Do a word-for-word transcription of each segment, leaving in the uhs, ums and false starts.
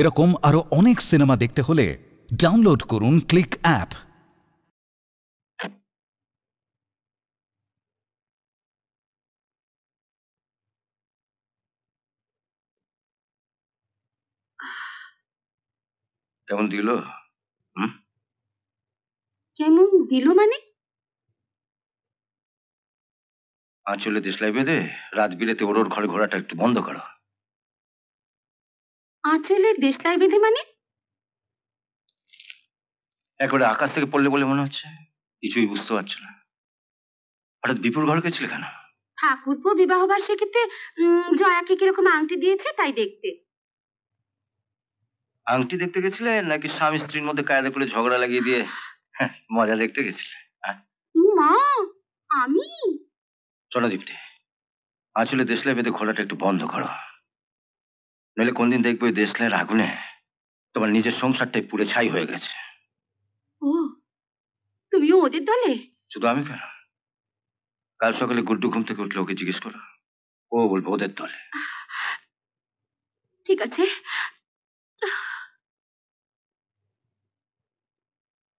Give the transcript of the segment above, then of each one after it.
এরকম আরো অনেক সিনেমা দেখতে হলে ডাউনলোড করুন ক্লিক অ্যাপ। কেমন দিল? হুম, কেমন দিল মানে? আঁচলে দেশলাই বেঁধে রাত বিরেতে ওর ওর ঘরে ঘোরাটা একটু বন্ধ করো। আঁচলে দেশলাই বেঁধে মানে? একবারে আকাশ থেকে পড়লে বলে মনে হচ্ছে, কিছুই বুঝতে পারছো না। হঠাৎ বিপুর ঘর গেছিলে কেন? ঠাকুরপো বিবাহ বার্ষিকীতে জয়াকে কিরকম আংটি দিয়েছে তাই দেখতে। আংটি দেখতে গেছিলে নাকি স্বামী স্ত্রীর মধ্যে কায়দা করে ঝগড়া লাগিয়ে দিয়ে মজা দেখতে গেছিলে? মা, আমি? চলো দীপ্তি, আঁচলে দেশলাই বেঁধে ঘোরাটা একটু বন্ধ করো, নইলে কোনদিন দেখবো ওই দেশলাইয়ের আগুনে তোমার নিজের সংসারটাই পুড়ে ছাই হয়ে গেছে। ও, তুমিও ওদের দলে? শুধু আমি কেন, কাল সকালে গুড্ডু ঘুম থেকে উঠলে ওকে জিজ্ঞেস করো, ও বলবো ওদের দলে। ঠিক আছে।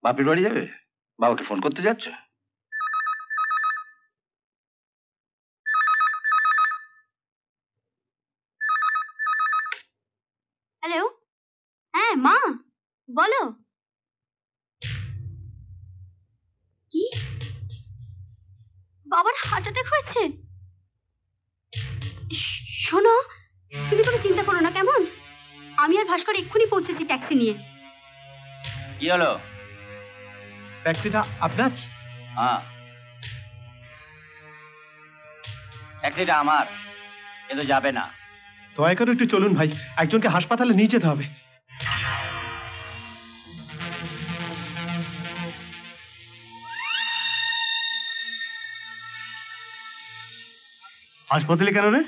বাপের বাড়ি যাবে? বাবাকে ফোন করতে যাচ্ছ? হ্যালো, হ্যাঁ মা বলো। কি, বাবার হার্ট অ্যাটাক হয়েছে? শোনো, তুমি কোনো চিন্তা করো না কেমন? আমি আর ভাস্কর এক্ষুনি পৌঁছেছি ট্যাক্সি নিয়ে। কি হলো? ট্যাক্সিটা আপনার? হ্যাঁ, ট্যাক্সিটা আমার। এ তো যাবে না। দয়া করে একটু চলুন ভাই, একজনকে হাসপাতালে নিয়ে যেতে হবে। হাসপাতালে কেন রে?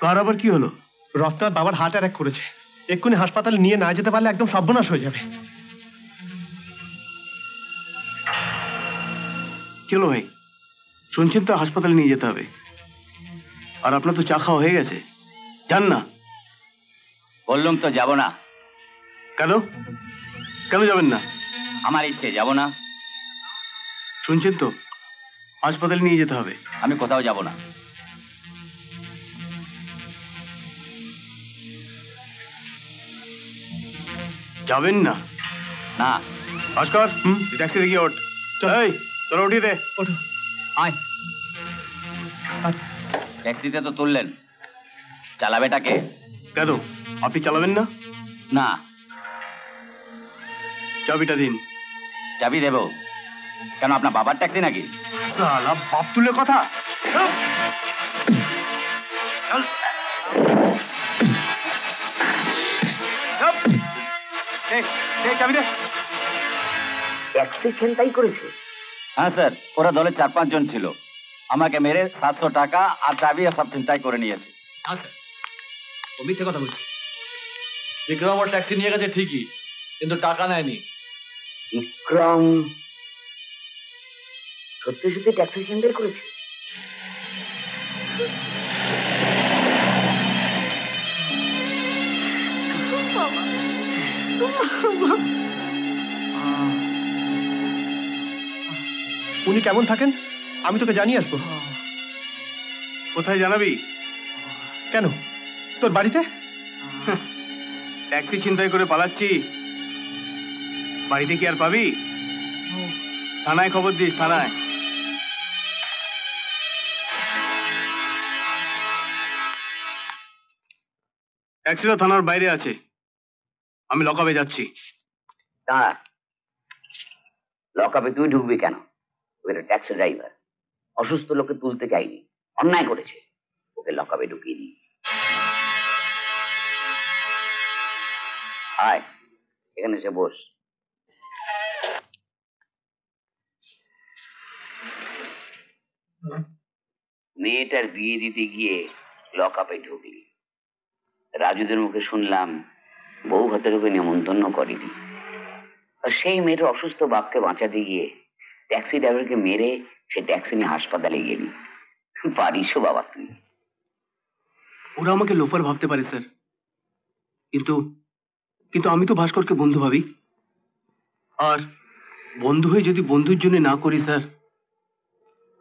কার আবার কি হলো? রত্নার বাবার হার্ট অ্যাটাক করেছে, এক্ষুনি হাসপাতালে নিয়ে না যেতে পারলে একদম সর্বনাশ হয়ে যাবে। চলো ভাই, শুনছেন তো, হাসপাতালে নিয়ে যেতে হবে। আর আপনার তো চা খাওয়া হয়ে গেছে, যান না। বললাম তো যাব না। কেন কেন যাবেন না? আমার ইচ্ছে, যাব না। শুনছেন তো, হাসপাতালে নিয়ে যেতে হবে। আমি কোথাও যাব না। যাবেন না? না। ভাস্কর, হুম, ট্যাক্সি দেখি ওঠ। এই তোরা উঠিয়ে দে। ওঠো। আয়। ট্যাক্সিতে তো তুললেন, চালাবেটাকে? কেন, আপনি চালাবেন না? না। চাবিটা দিন। চাবি দেব কেন, আপনার বাবার ট্যাক্সি নাকি? শালা বাপ তুলে কথা। ট্যাক্সি ছিনতাই করেছে? হ্যাঁ স্যার, ওরা দলে চার পাঁচ জন ছিল, আমাকে মেরে সাতশো টাকা আর চাবি আর সব ছিনতাই করে নিয়েছে। হ্যাঁ স্যার, ও মিথ্যে কথা বলছে। বিক্রম ওর ট্যাক্সি নিয়ে গেছে ঠিকই, কিন্তু টাকা নেয়নি। বিক্রম সত্যি সত্যি ট্যাক্সি ছিনতাই করেছে? উনি কেমন থাকেন আমি তোকে জানিয়ে আসবো। কোথায় জানাবি? কেন, তোর বাড়িতে? ট্যাক্সি ছিনতাই করে পালাচ্ছি, বাড়িতে কি আর পাবি? থানায় খবর দিস, থানায়। ট্যাক্সিটা থানার বাইরে আছে, আমি লকআপে যাচ্ছি। দাঁড়া, লকআপে তুই ঢুকবি কেন? ওটা ট্যাক্সি ড্রাইভার, অসুস্থ লোকে তুলতে চাইনি, অন্যায় করেছে, ওকে লকআপে ঢুকিয়ে দিয়েছি। আয়, এখানে এসে বস। মেয়েটার বিয়ে দিতে গিয়ে লকআপে ঢুকলি। রাজুদের মুখে শুনলাম বউ ভাতের ওকে নিমন্ত্রণ করেনি, আর সেই মেয়েটার অসুস্থ বাপকে বাঁচাতে গিয়ে ট্যাক্সি ড্রাইভারকে মেরে সে ট্যাক্সি নিয়ে হাসপাতালে গেলি। পারিস বাবা তুই? ওরা আমাকে লোফার ভাবতে পারে স্যার, কিন্তু কিন্তু আমি তো ভাস্করকে বন্ধু ভাবি আর বন্ধু হয়ে যদি বন্ধুর জন্য না করি স্যার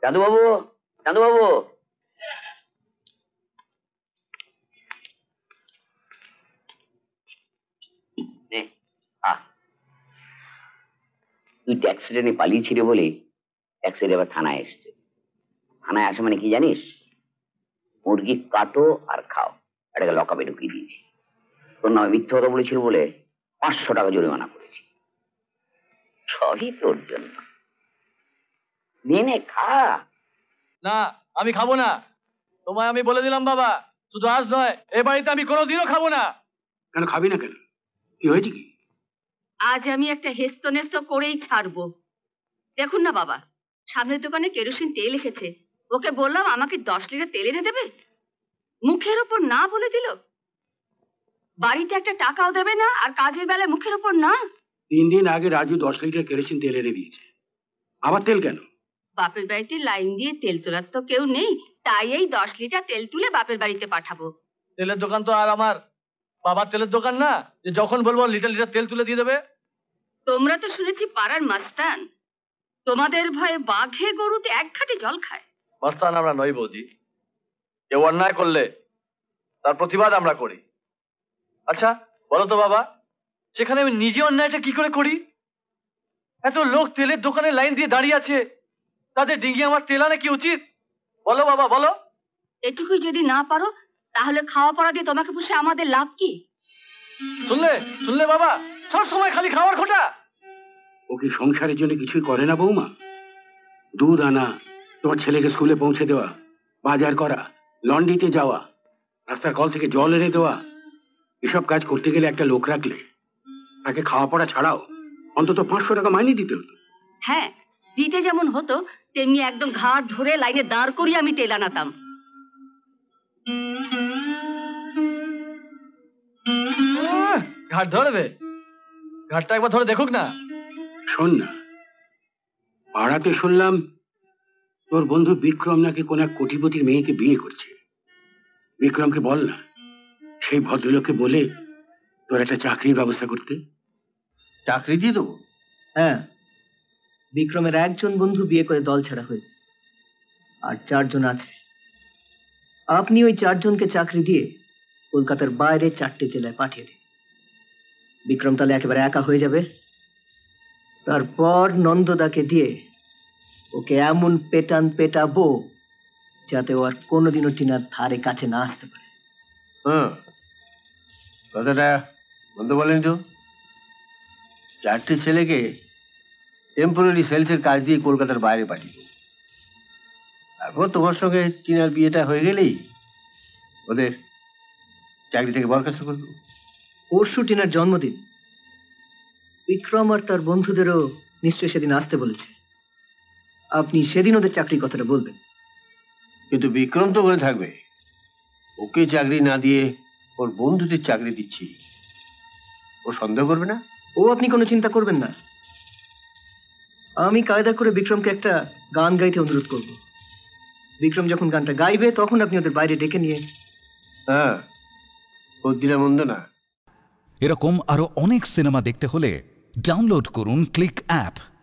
দাদু বাবু দাদু বাবু নে আ তুই অ্যাক্সিডেন্টে পালিয়েছিলি বলে অ্যাক্সিডেন্টে আবার থানায় এসেছে থানায় আসা মানে কি জানিস মুরগি কাটো আর খাও এটাকে লকআপে ঢুকিয়ে দিয়েছি তোর নামে মিথ্যা কথা বলেছিল বলে পাঁচশো টাকা জরিমানা করেছি সবই তোর জন্য নিয়ে খা না আমি খাবো না তোমায় আমি বলে দিলাম বাবা শুধু আজ নয় এই বাড়িতে আমি কোনোদিনও খাবো না কেন খাবি না কেন কি হয়েছে কি আজ আমি একটা হেস্তনেস্ত করেই ছাড়বো দেখুন না বাবা সামনের দোকানে কেরোসিন তেল এসেছে ওকে বললাম আমাকে দশ লিটার তেল এনে দেবে মুখের উপর না বলে দিল বাড়িতে একটা টাকাও দেবে না আর কাজের বেলায় মুখের উপর না তিন দিন আগে রাজু দশ লিটার কেরোসিন তেল এনে দিয়েছে আবার তেল কেন বাপের বাড়িতে লাইন দিয়ে তেল তোলার তো কেউ নেই তাই এই দশ লিটার তেল তুলে বাপের বাড়িতে পাঠাবো তেলের দোকান তো আর আমার বাবার তেলের দোকান না যে যখন বলবো লিটার লিটার তেল তুলে দিয়ে দেবে তোমরা তো শুনেছি পাড়ার মাস্তান তোমাদের ভয়ে বাঘে গরুতে এক ঘাটে জল খায় মাস্তান আমরা নই বৌদি কেউ অন্যায় করলে তার প্রতিবাদ আমরা করি আচ্ছা বলো তো বাবা সেখানে আমি নিজে অন্যায়টা কি করে করি এত লোক তেলের দোকানে লাইন দিয়ে দাঁড়িয়ে আছে তাদের ডিঙিয়ে আমার তেল আনা কি উচিত বলো বাবা বলো এটুকুই যদি না পারো তাহলে খাওয়া পড়া দিয়ে তোমাকে পুষে আমাদের লাভ কি শুনলে শুনলে বাবা সব সময় খালি খাওয়ার খোটা ও কি সংসারের জন্য কিছুই করে না বৌমা দুধ আনা তোমার ছেলেকে স্কুলে পৌঁছে দেওয়া বাজার করা লন্ড্রিতে যাওয়া রাস্তার কল থেকে জল এনে দেওয়া এসব কাজ করতে গেলে একটা লোক রাখলে তাকে খাওয়া পড়া ছাড়াও অন্তত পাঁচশো টাকা মাইনে দিতে হতো হ্যাঁ দিতে যেমন হতো তেমনি একদম ঘাড় ধরে লাইনে দাঁড় করিয়ে আমি তেল আনাতাম ঘাট ধরবে ঘাটটা একবার ধরে দেখুক না শোন না পাড়াতে শুনলাম তোর বন্ধু বিক্রম নাকি কোন এক কোটিপতির মেয়েকে বিয়ে করছে বিক্রমকে বল না সেই ভদ্রলোককে বলে তোর একটা চাকরির ব্যবস্থা করতে চাকরি দিয়ে দেবো হ্যাঁ বিক্রমের একজন বন্ধু বিয়ে করে দল ছাড়া হয়েছে আর চারজন আছে আপনি ওই চারজনকে চাকরি দিয়ে কলকাতার বাইরে চারটে জেলায় পাঠিয়ে দিন বিক্রম তাহলে একেবারে একা হয়ে যাবে তারপর নন্দদাকে দিয়ে ওকে এমন পেটান পেটাবো যাতে ও আর কোনোদিনও টিনার ধারে কাছে না আসতে পারে হ্যাঁ কথাটা বন্ধু বলেন তো চারটে ছেলেকে টেম্পোরারি সেলসের কাজ দিয়ে কলকাতার বাইরে পাঠিয়ে দেবো তারপর তোমার সঙ্গে টিনার বিয়েটা হয়ে গেলেই ওদের চাকরি থেকে বরখাস্ত করবো পরশু টিনার জন্মদিন বিক্রম আর তার বন্ধুদেরও নিশ্চয়ই সেদিন আসতে বলেছে আপনি সেদিন ওদের চাকরির কথাটা বলবেন কিন্তু বিক্রম তো ওখানে থাকবে ওকে চাকরি না দিয়ে ওর বন্ধুদের চাকরি দিচ্ছি ও সন্দেহ করবে না ও আপনি কোনো চিন্তা করবেন না আমি কায়দা করে বিক্রমকে একটা গান গাইতে অনুরোধ করব বিক্রম যখন গানটা গাইবে তখন আপনি ওদের বাইরে ডেকে নিয়ে হ্যাঁ বুদ্ধিটা মন্দ না এরকম আরও অনেক সিনেমা দেখতে হলে ডাউনলোড করুন ক্লিক অ্যাপ।